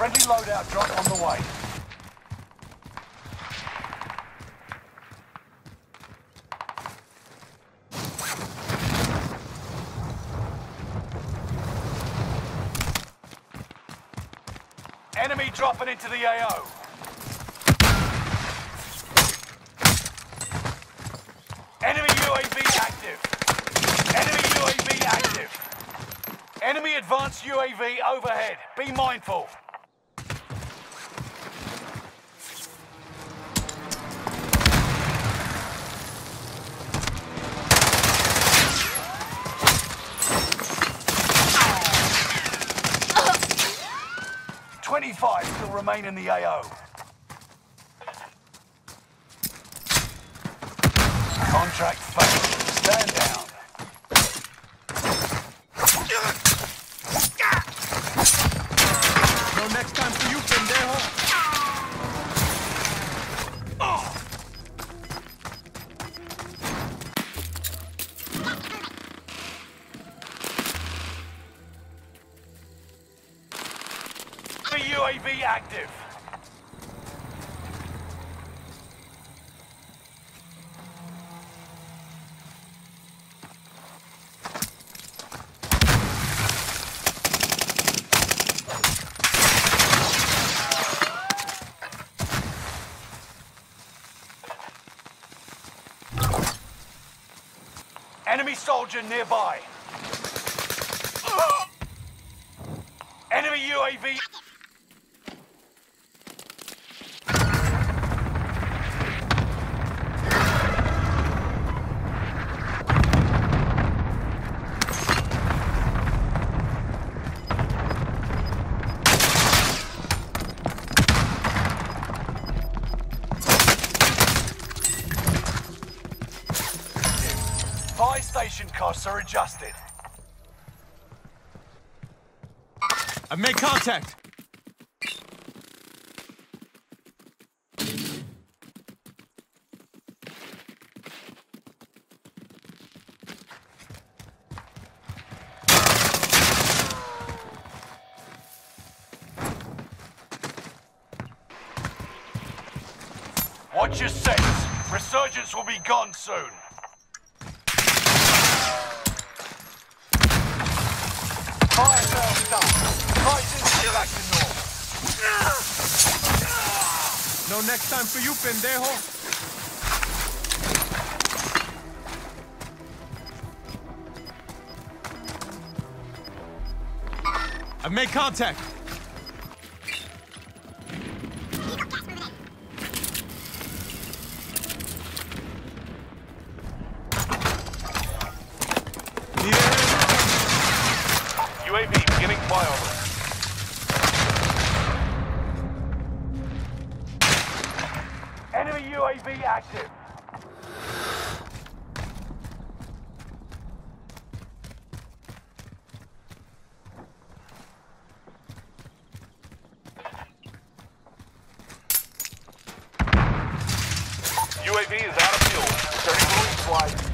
Friendly loadout drop on the way. Enemy dropping into the AO. Enemy UAV active. Enemy UAV active. Enemy advanced UAV overhead. Be mindful. Still remain in the AO. Contract failed. Stand down. No next time for you, Pendejo. Oh. UAV active. Enemy soldier nearby. Enemy UAV. Station costs are adjusted. I've made contact. Watch your six. Resurgence will be gone soon. Fire sales done. Prices are back to normal. No next time for you, pendejo. I've made contact. UAV beginning flyover. Enemy UAV active. UAV is out of fuel. Returning to the flight.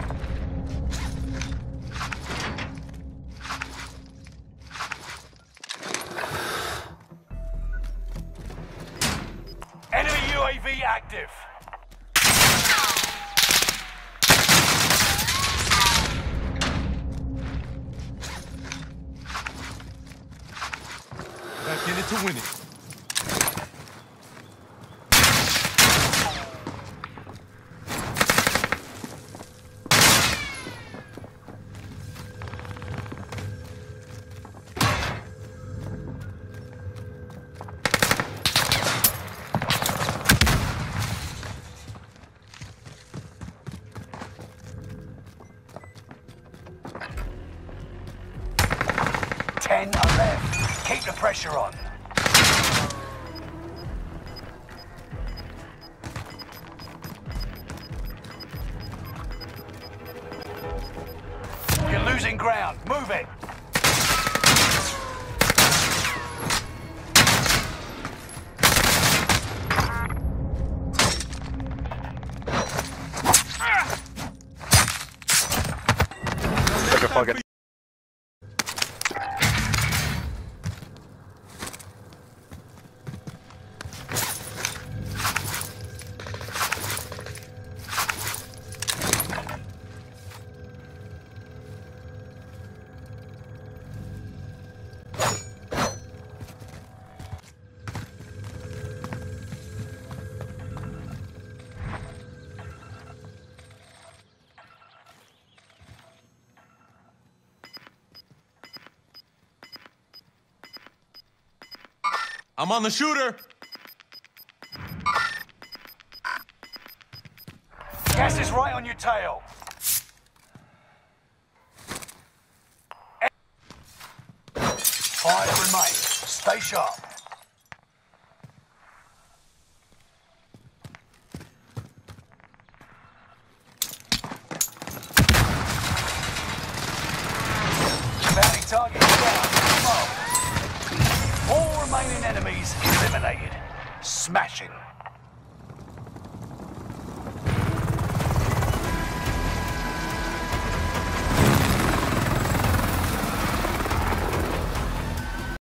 UAV active. Back in it to win it. Keep the pressure on. You're losing ground. Move it. Fucking I'm on the shooter. Gas is right on your tail. Fire remains. Stay sharp. Bounty target down. All remaining enemies eliminated. Smashing.